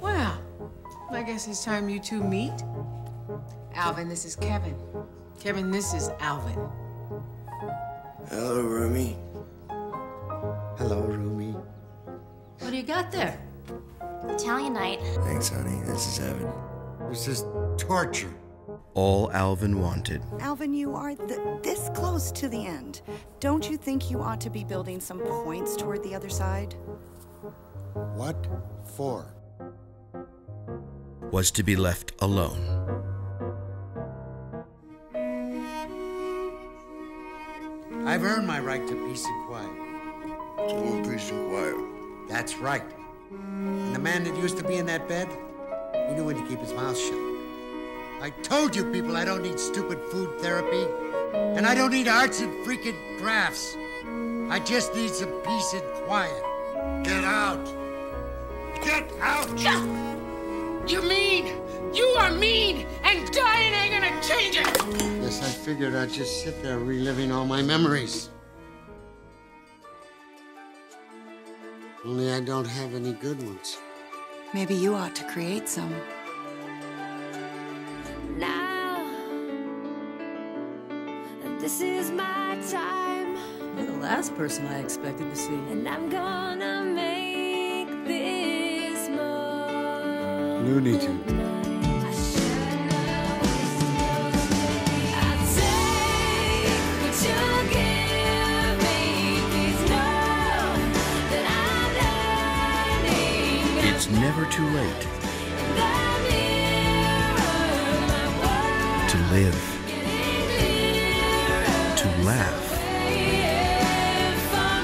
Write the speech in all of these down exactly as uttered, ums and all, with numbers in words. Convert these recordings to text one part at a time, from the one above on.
Well, I guess it's time you two meet. Alvin, this is Kevin. Kevin, this is Alvin. Hello, Rumi. Hello, Rumi. What do you got there? Italian night. Thanks, honey. This is heaven. This is torture. All Alvin wanted. Alvin, you are th this close to the end. Don't you think you ought to be building some points toward the other side? What for? Was to be left alone. I've earned my right to peace and quiet. To more peace and quiet. That's right. And the man that used to be in that bed, he knew when to keep his mouth shut. I told you people I don't need stupid food therapy, and I don't need arts and freaking crafts. I just need some peace and quiet. Get out! Get out! You're mean! You are mean! And dying ain't gonna change it! Yes, I figured I'd just sit there reliving all my memories. Only I don't have any good ones. Maybe you ought to create some. This is my time. You're the last person I expected to see. And I'm gonna make this more. Looney Tunes. I should always say, I'll take what you'll give me. Please know that I don't need. It's never too late to live. To laugh,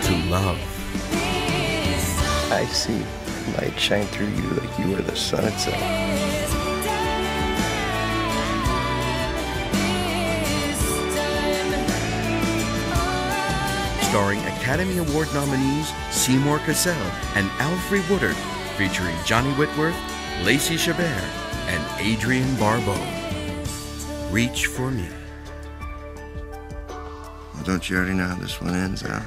to love. I see light shine through you like you are the sun itself. Starring Academy Award nominees Seymour Cassel and Alfre Woodard, featuring Johnny Whitworth, Lacey Chabert, and Adrienne Barbeau. Reach for Me. Don't you already know how this one ends, huh?